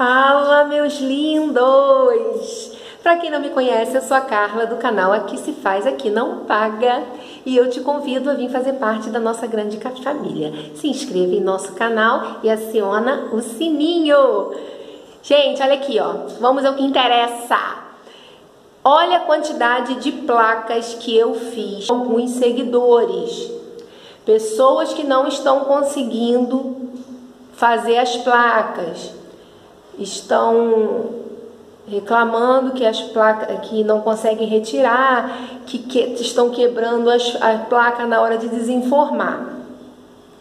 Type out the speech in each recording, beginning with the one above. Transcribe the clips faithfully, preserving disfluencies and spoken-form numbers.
Fala, meus lindos! Para quem não me conhece, eu sou a Carla do canal Aqui Se Faz, Aqui Não Paga, e eu te convido a vir fazer parte da nossa grande família. Se inscreva em nosso canal e aciona o sininho. Gente, olha aqui, ó. Vamos ao que interessa. Olha a quantidade de placas que eu fiz com alguns seguidores. Pessoas que não estão conseguindo fazer as placas. Estão reclamando que as placas que não conseguem retirar, que, que estão quebrando as, a placa na hora de desinformar.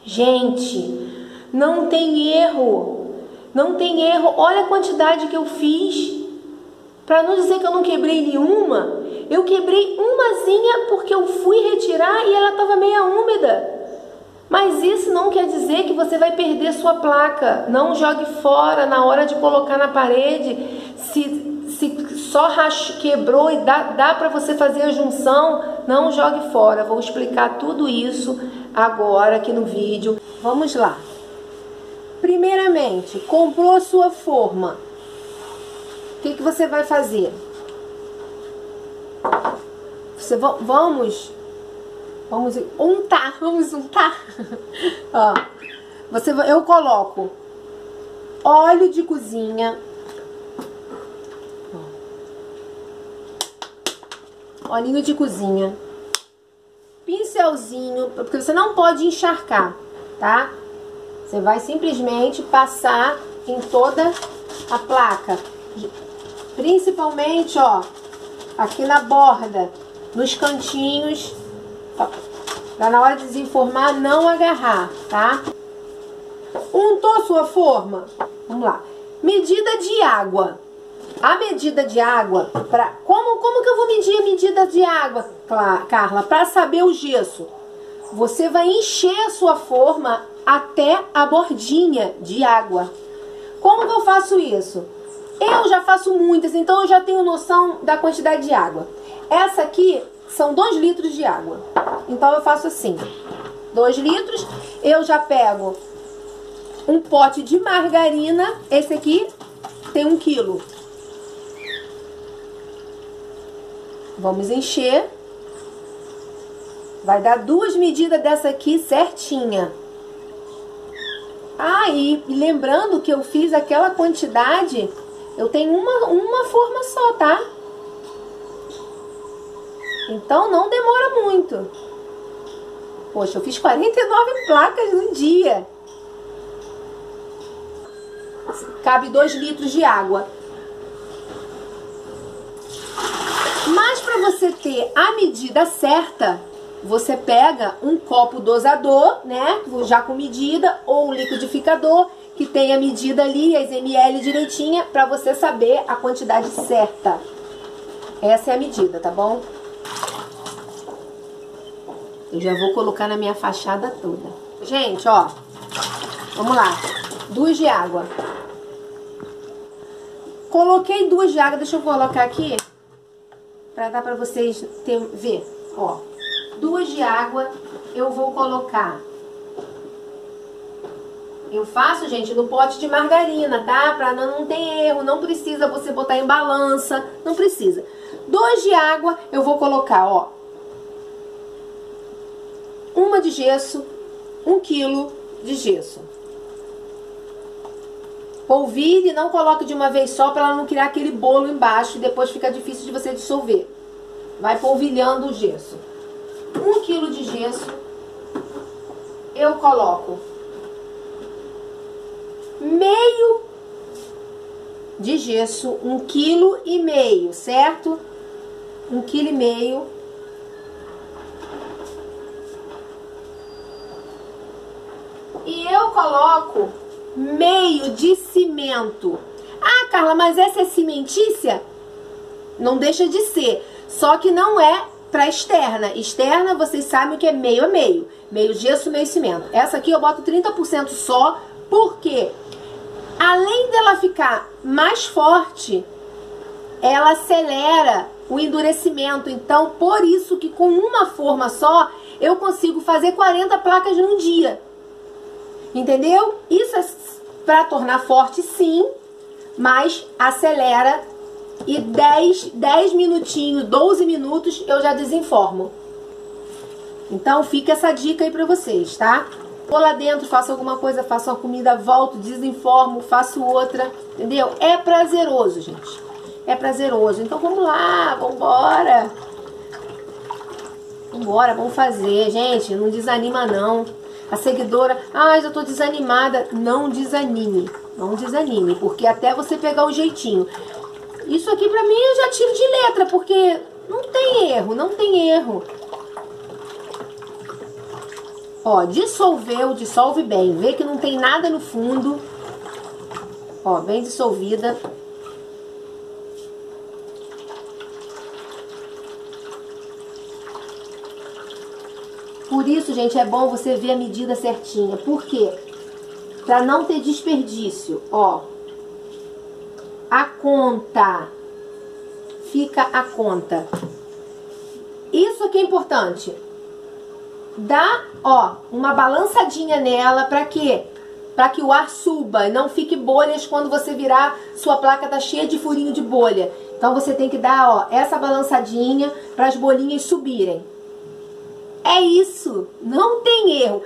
Gente, não tem erro, não tem erro. Olha a quantidade que eu fiz, para não dizer que eu não quebrei nenhuma. Eu quebrei umazinha porque eu fui retirar e ela estava meia úmida. Mas isso não quer dizer que você vai perder sua placa. Não jogue fora na hora de colocar na parede. Se, se só rach... quebrou e dá, dá para você fazer a junção, não jogue fora. Vou explicar tudo isso agora aqui no vídeo. Vamos lá. Primeiramente, comprou a sua forma. O que, que você vai fazer? Você va... Vamos... Vamos untar, vamos untar. Ó, você, eu coloco óleo de cozinha. Ó, olhinho de cozinha. Pincelzinho, porque você não pode encharcar, tá? Você vai simplesmente passar em toda a placa. Principalmente, ó, aqui na borda, nos cantinhos. Pra na hora de desenformar, não agarrar, tá? Untou sua forma? Vamos lá. Medida de água. A medida de água, pra... como, como que eu vou medir a medida de água, Carla? Para saber o gesso. Você vai encher a sua forma até a bordinha de água. Como que eu faço isso? Eu já faço muitas, então eu já tenho noção da quantidade de água. Essa aqui... são dois litros de água. Então eu faço assim. dois litros. Eu já pego um pote de margarina. Esse aqui tem um quilo. Vamos encher. Vai dar duas medidas dessa aqui certinha. Ah, e lembrando que eu fiz aquela quantidade, eu tenho uma, uma forma só, tá? Então, não demora muito. Poxa, eu fiz quarenta e nove placas num dia. Cabe dois litros de água. Mas, para você ter a medida certa, você pega um copo dosador, né? Já com medida, ou um liquidificador, que tem a medida ali, as ml direitinha, para você saber a quantidade certa. Essa é a medida, tá bom? Eu já vou colocar na minha fachada toda. Gente, ó. Vamos lá. Duas de água. Coloquei duas de água. Deixa eu colocar aqui. Pra dar pra vocês ter, ver. Ó. Duas de água. Eu vou colocar. Eu faço, gente, no pote de margarina, tá? Pra não, não ter erro. Não precisa você botar em balança. Não precisa. Duas de água. Eu vou colocar, ó. Uma de gesso, um quilo de gesso. Polvilhe, não coloque de uma vez só para ela não criar aquele bolo embaixo e depois fica difícil de você dissolver. Vai polvilhando o gesso. Um quilo de gesso, eu coloco meio de gesso, um quilo e meio, certo? Um quilo e meio. E eu coloco meio de cimento. Ah, Carla, mas essa é cimentícia? Não deixa de ser. Só que não é pra externa. Externa, vocês sabem que é meio a meio. Meio gesso, meio cimento. Essa aqui eu boto trinta por cento só, porque além dela ficar mais forte, ela acelera o endurecimento. Então, por isso que com uma forma só, eu consigo fazer quarenta placas num dia. Entendeu? Isso é para tornar forte, sim, mas acelera e dez, dez minutinhos, doze minutos eu já desenformo. Então fica essa dica aí pra vocês, tá? Vou lá dentro, faço alguma coisa, faço uma comida, volto, desenformo, faço outra, entendeu? É prazeroso, gente. É prazeroso. Então vamos lá, vambora. Vambora, vamos fazer, gente. Não desanima, não. A seguidora, ai, ah, eu tô desanimada. Não desanime. Não desanime, porque até você pegar o jeitinho. Isso aqui pra mim eu já tiro de letra, porque não tem erro, não tem erro. Ó, dissolveu, dissolve bem. Vê que não tem nada no fundo. Ó, bem dissolvida. Por isso, gente, é bom você ver a medida certinha. Por quê? Pra não ter desperdício, ó. A conta. Fica a conta. Isso aqui é importante. Dá, ó, uma balançadinha nela, pra quê? Pra que o ar suba e não fique bolhas quando você virar, sua placa tá cheia de furinho de bolha. Então você tem que dar, ó, essa balançadinha para as bolinhas subirem. É isso, não tem erro.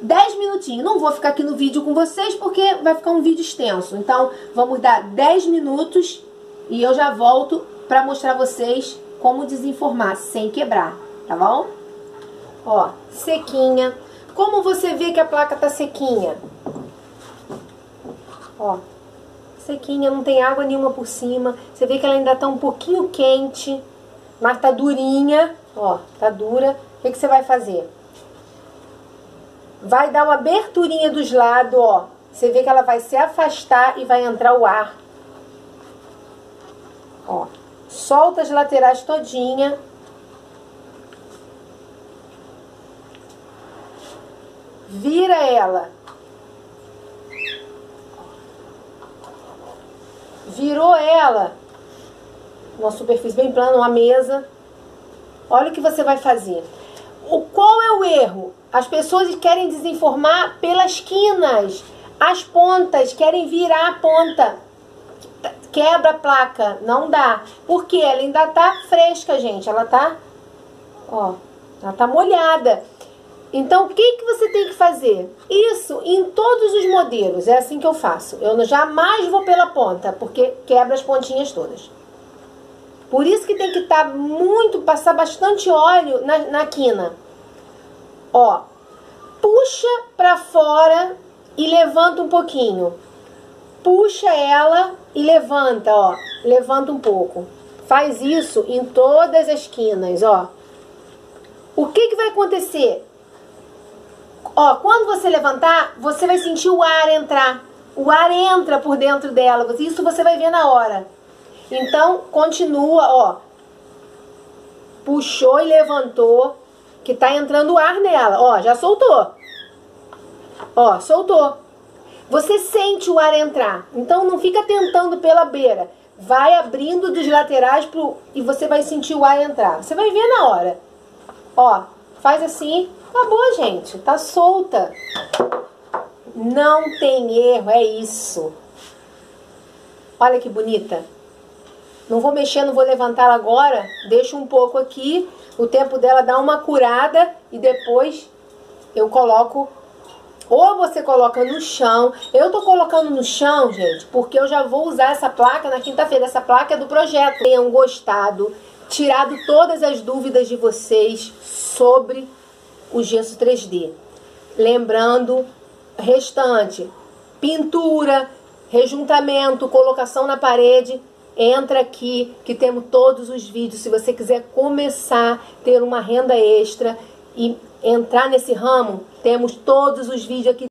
dez minutinhos, não vou ficar aqui no vídeo com vocês porque vai ficar um vídeo extenso. Então vamos dar dez minutos e eu já volto pra mostrar vocês como desenformar sem quebrar, tá bom? Ó, sequinha. Como você vê que a placa tá sequinha? Ó, sequinha, não tem água nenhuma por cima. Você vê que ela ainda tá um pouquinho quente, mas tá durinha. Ó, tá dura. O que que você vai fazer? Vai dar uma aberturinha dos lados, ó. Você vê que ela vai se afastar e vai entrar o ar. Ó, solta as laterais todinha. Vira ela. Virou ela. Uma superfície bem plana, uma mesa. Olha o que você vai fazer. O, qual é o erro? As pessoas querem desenformar pelas quinas. As pontas, querem virar a ponta. Quebra a placa. Não dá. Porque ela ainda tá fresca, gente. Ela tá... Ó, ela tá molhada. Então, o que que você tem que fazer? Isso em todos os modelos. É assim que eu faço. Eu jamais vou pela ponta, porque quebra as pontinhas todas. Por isso que tem que estar muito, passar bastante óleo na, na quina. Ó, puxa pra fora e levanta um pouquinho. Puxa ela e levanta, ó. Levanta um pouco. Faz isso em todas as quinas, ó. O que que vai acontecer? Ó, quando você levantar, você vai sentir o ar entrar. O ar entra por dentro dela. Isso você vai ver na hora. Então, continua, ó. Puxou e levantou, que tá entrando o ar nela. Ó, já soltou. Ó, soltou. Você sente o ar entrar. Então, não fica tentando pela beira. Vai abrindo dos laterais pro... e você vai sentir o ar entrar. Você vai ver na hora. Ó, faz assim... Acabou, gente. Tá solta. Não tem erro, é isso. Olha que bonita. Não vou mexer, não vou levantar ela agora. Deixo um pouco aqui. O tempo dela dá uma curada e depois eu coloco... Ou você coloca no chão. Eu tô colocando no chão, gente, porque eu já vou usar essa placa na quinta-feira. Essa placa é do projeto. Tenham gostado, tirado todas as dúvidas de vocês sobre... o gesso três D. Lembrando, restante, pintura, rejuntamento, colocação na parede, entra aqui que temos todos os vídeos. Se você quiser começar, ter uma renda extra e entrar nesse ramo, temos todos os vídeos aqui.